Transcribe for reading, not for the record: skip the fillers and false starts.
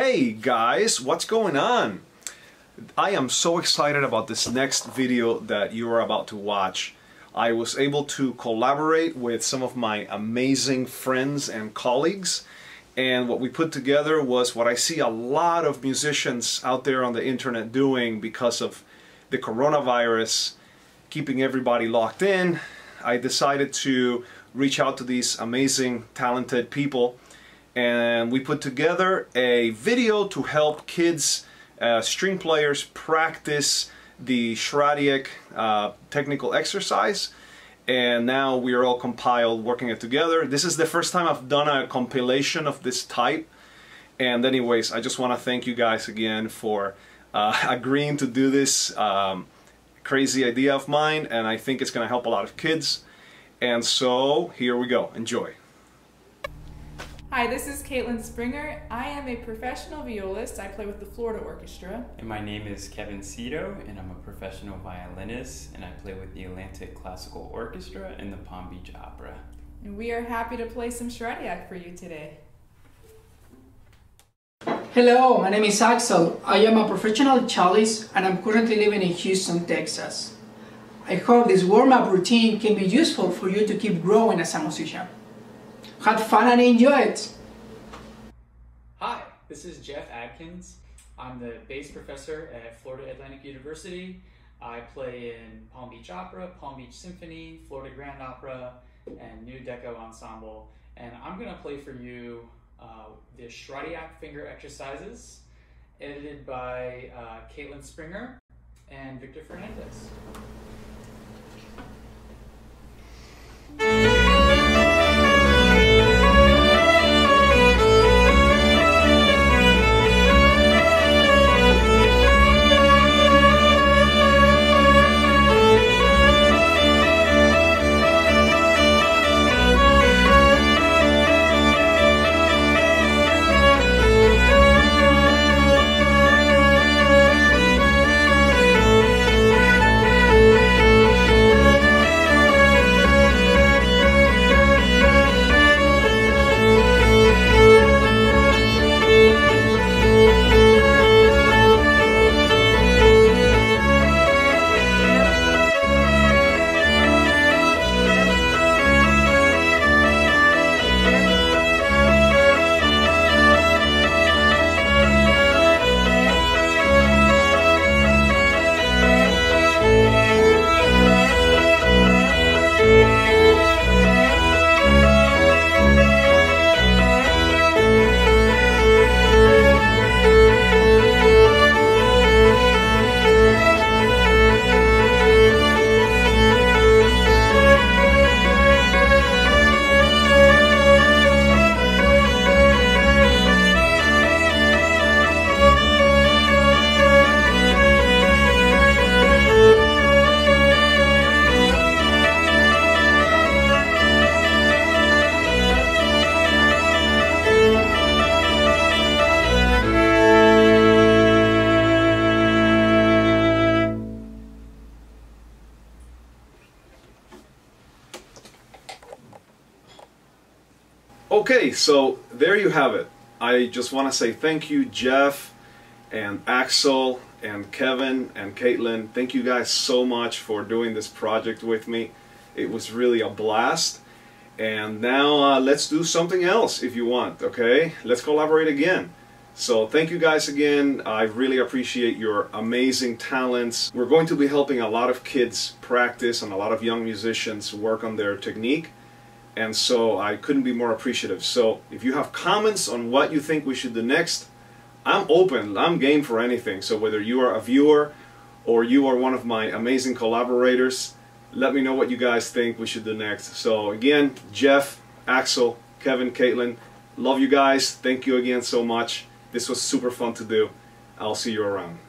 Hey guys, what's going on? I am so excited about this next video that you are about to watch. I was able to collaborate with some of my amazing friends and colleagues, and what we put together was what I see a lot of musicians out there on the internet doing because of the coronavirus, keeping everybody locked in. I decided to reach out to these amazing, talented people, and we put together a video to help kids, string players, practice the Schradieck technical exercise. And now we are all compiled, working it together. This is the first time I've done a compilation of this type. And anyways, I just want to thank you guys again for agreeing to do this crazy idea of mine, and I think it's going to help a lot of kids. And so here we go. Enjoy. Hi, this is Caitlin Springer. I am a professional violist. I play with the Florida Orchestra. And my name is Kevin Sito, and I'm a professional violinist, and I play with the Atlantic Classical Orchestra and the Palm Beach Opera. And we are happy to play some Schradieck for you today. Hello, my name is Axel. I am a professional cellist, and I'm currently living in Houston, Texas. I hope this warm-up routine can be useful for you to keep growing as a musician. Had fun and enjoyed! Hi, this is Jeff Adkins. I'm the bass professor at Florida Atlantic University. I play in Palm Beach Opera, Palm Beach Symphony, Florida Grand Opera, and New Deco Ensemble. And I'm going to play for you the Schradieck finger exercises, edited by Caitlin Springer and Victor Fernandez. Okay, so there you have it. I just want to say thank you, Jeff and Axel and Kevin and Caitlin. Thank you guys so much for doing this project with me. It was really a blast. And now let's do something else if you want, okay? Let's collaborate again. So thank you guys again. I really appreciate your amazing talents. We're going to be helping a lot of kids practice and a lot of young musicians work on their technique. And so I couldn't be more appreciative. So if you have comments on what you think we should do next, I'm open, I'm game for anything. So whether you are a viewer or you are one of my amazing collaborators, let me know what you guys think we should do next. So again, Jeff, Axel, Kevin, Caitlin, love you guys. Thank you again so much. This was super fun to do. I'll see you around.